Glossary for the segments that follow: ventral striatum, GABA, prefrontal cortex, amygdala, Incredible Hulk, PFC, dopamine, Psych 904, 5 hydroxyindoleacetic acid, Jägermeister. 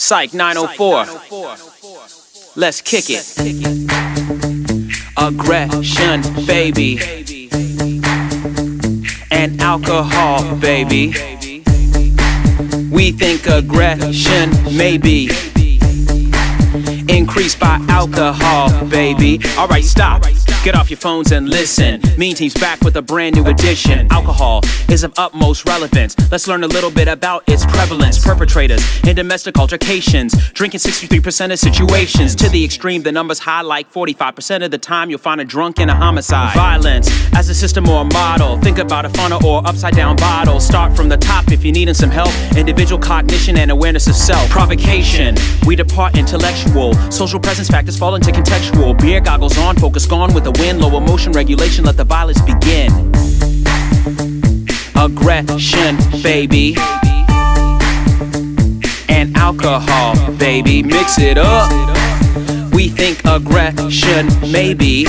Psych 904. Let's kick it. Aggression, baby. And alcohol, baby. We think aggression, maybe. Increased by alcohol, baby. Alright, stop. Get off your phones and listen. Mean Team's back with a brand new edition. Alcohol is of utmost relevance. Let's learn a little bit about its prevalence. Perpetrators in domestic altercations, drinking 63% of situations. To the extreme, the numbers high, like 45% of the time you'll find a drunk in a homicide. Violence as a system or a model. Think about a funnel or upside down bottle. Start from the top if you're needing some help. Individual cognition and awareness of self. Provocation, we depart intellectual. Social presence factors fall into contextual. Beer goggles on, focus gone with the wind. Low emotion regulation, let the violence begin. Aggression, baby. And alcohol, baby. Mix it up. We think aggression, maybe.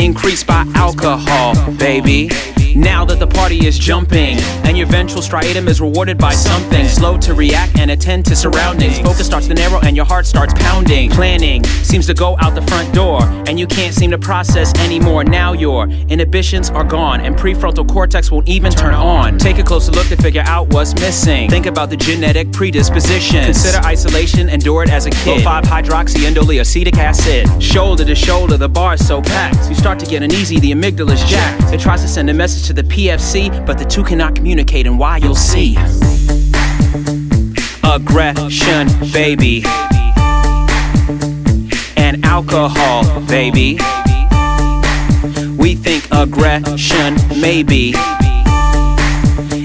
Increased by alcohol, baby. Now that the party is jumping and your ventral striatum is rewarded by something, slow to react and attend to surroundings. Focus starts to narrow and your heart starts pounding. Planning seems to go out the front door and you can't seem to process anymore. Now your inhibitions are gone and prefrontal cortex won't even turn on. Take a closer look to figure out what's missing. Think about the genetic predisposition. Consider isolation, endure it as a kid. Low 5 hydroxyindoleacetic acid. Shoulder to shoulder, the bar is so packed. You start to get uneasy, the amygdala is jacked. It tries to send a message to the PFC, but the two cannot communicate, and why you'll see. Aggression, baby. And alcohol, baby. We think aggression, maybe.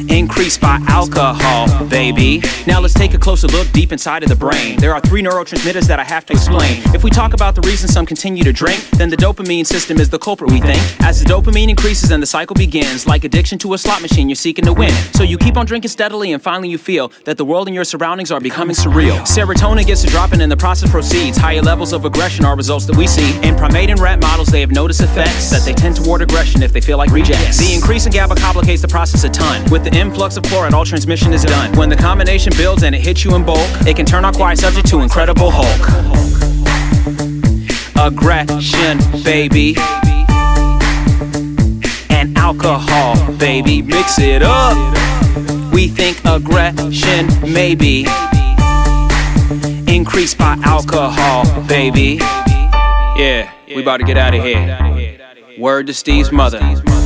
Increased by alcohol, baby. Now let's take a closer look deep inside of the brain. There are 3 neurotransmitters that I have to explain. If we talk about the reason some continue to drink, then the dopamine system is the culprit, we think. As the dopamine increases and the cycle begins, like addiction to a slot machine, you're seeking to win. So you keep on drinking steadily and finally you feel that the world and your surroundings are becoming surreal. Serotonin gets to dropping and the process proceeds. Higher levels of aggression are results that we see. In primate and rat models, they have noticed effects that they tend toward aggression if they feel like rejects. The increase in GABA complicates the process a ton. With the influx of chloride, all transmission is done. When the combination builds and it hits you in bulk, it can turn our quiet subject to Incredible Hulk. Aggression, baby. And alcohol, baby. Mix it up. We think aggression, maybe. Increased by alcohol, baby. Yeah, we about to get out of here. Word to Steve's mother.